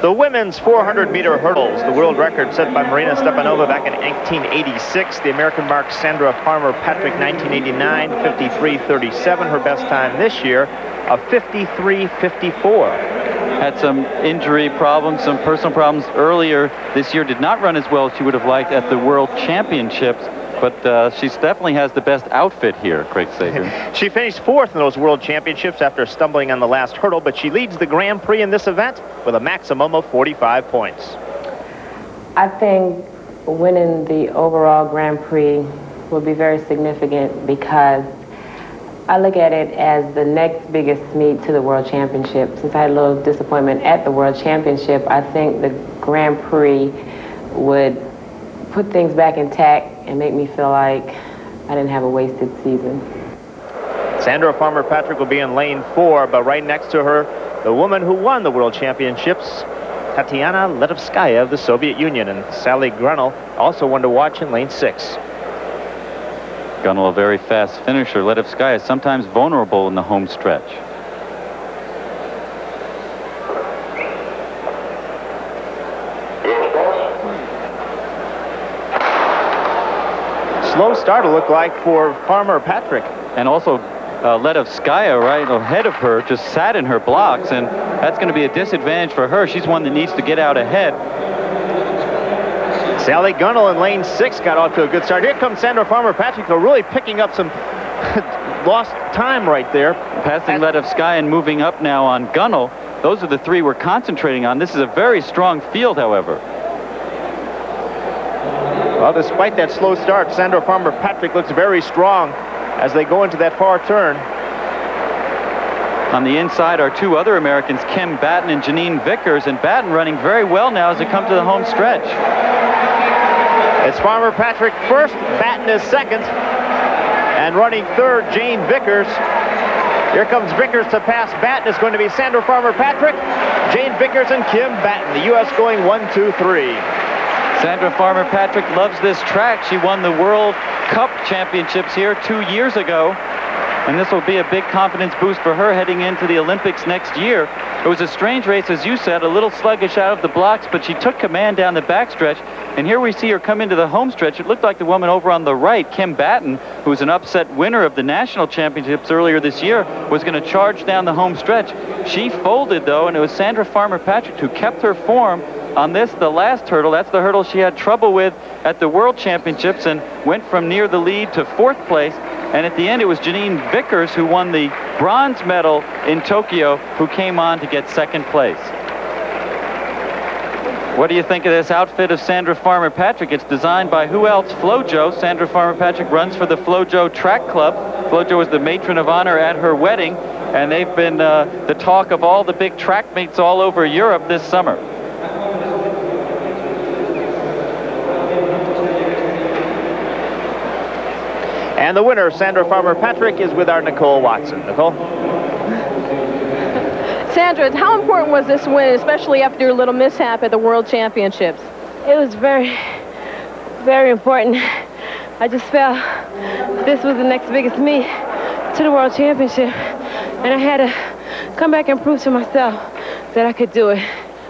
The women's 400-meter hurdles, the world record set by Marina Stepanova back in 1986. The American marked Sandra Farmer-Patrick 1989, 53.37. Her best time this year, a 53.54. Had some injury problems, some personal problems earlier this year. Did not run as well as she would have liked at the World Championships. But she definitely has the best outfit here, Craig Sager. She finished fourth in those World Championships after stumbling on the last hurdle, but she leads the Grand Prix in this event with a maximum of 45 points. I think winning the overall Grand Prix will be very significant because I look at it as the next biggest meet to the World Championship. Since I had a little disappointment at the World Championship, I think the Grand Prix would put things back intact and make me feel like I didn't have a wasted season. Sandra Farmer-Patrick will be in lane four, but right next to her, the woman who won the World Championships, Tatyana Ledovskaya of the Soviet Union, and Sally Gunnell, also one to watch in lane six. Gunnell, a very fast finisher. Ledovskaya is sometimes vulnerable in the home stretch. Slow start, it looked like, for Farmer-Patrick. And also Ledovskaya, right ahead of her, just sat in her blocks, and that's going to be a disadvantage for her. She's one that needs to get out ahead. Sally Gunnell in lane six got off to a good start. Here comes Sandra Farmer-Patrick, though, really picking up some lost time right there. Passing Ledovskaya and moving up now on Gunnell. Those are the three we're concentrating on. This is a very strong field, however. Well, despite that slow start, Sandra Farmer-Patrick looks very strong as they go into that far turn. On the inside are two other Americans, Kim Batten and Janeene Vickers, and Batten running very well now as they come to the home stretch. It's Farmer-Patrick first, Batten is second, and running third, Jane Vickers. Here comes Vickers to pass Batten. It's going to be Sandra Farmer-Patrick, Jane Vickers, and Kim Batten. The U.S. going 1, 2, 3. Sandra Farmer-Patrick loves this track. She won the World Cup Championships here 2 years ago, and this will be a big confidence boost for her heading into the Olympics next year. It was a strange race, as you said, a little sluggish out of the blocks, but she took command down the backstretch, and here we see her come into the home stretch. It looked like the woman over on the right, Kim Batten, who was an upset winner of the national championships earlier this year, was going to charge down the home stretch. She folded, though, and it was Sandra Farmer-Patrick who kept her form on this, the last hurdle. That's the hurdle she had trouble with at the World Championships and went from near the lead to fourth place. And at the end, it was Janeene Vickers, who won the bronze medal in Tokyo, who came on to get second place. What do you think of this outfit of Sandra Farmer-Patrick? It's designed by who else? FloJo. Sandra Farmer-Patrick runs for the FloJo Track Club. FloJo was the matron of honor at her wedding, and they've been the talk of all the big track meets all over Europe this summer. And the winner, Sandra Farmer-Patrick, is with our Nicole Watson. Nicole? Sandra, how important was this win, especially after your little mishap at the World Championships? It was very, very important. I just felt this was the next biggest meet to the World Championship, and I had to come back and prove to myself that I could do it.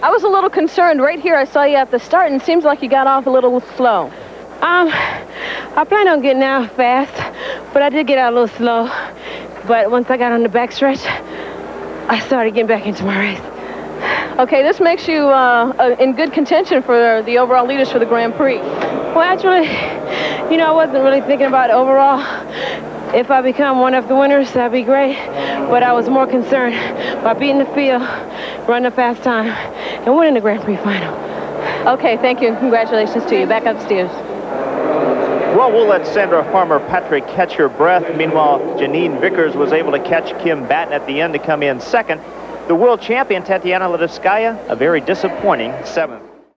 I was a little concerned. Right here, I saw you at the start, and it seems like you got off a little slow. I planned on getting out fast, but I did get out a little slow. But once I got on the backstretch, I started getting back into my race. Okay, this makes you in good contention for the overall leaders for the Grand Prix. Well, actually, you know, I wasn't really thinking about overall. If I become one of the winners, that'd be great. But I was more concerned about beating the field, running a fast time, and winning the Grand Prix final. Okay, thank you, and congratulations to you. Back upstairs. Well, we'll let Sandra Farmer-Patrick catch her breath. Meanwhile, Janeene Vickers was able to catch Kim Batten at the end to come in second. The world champion, Tatyana Ledovskaya, a very disappointing seventh.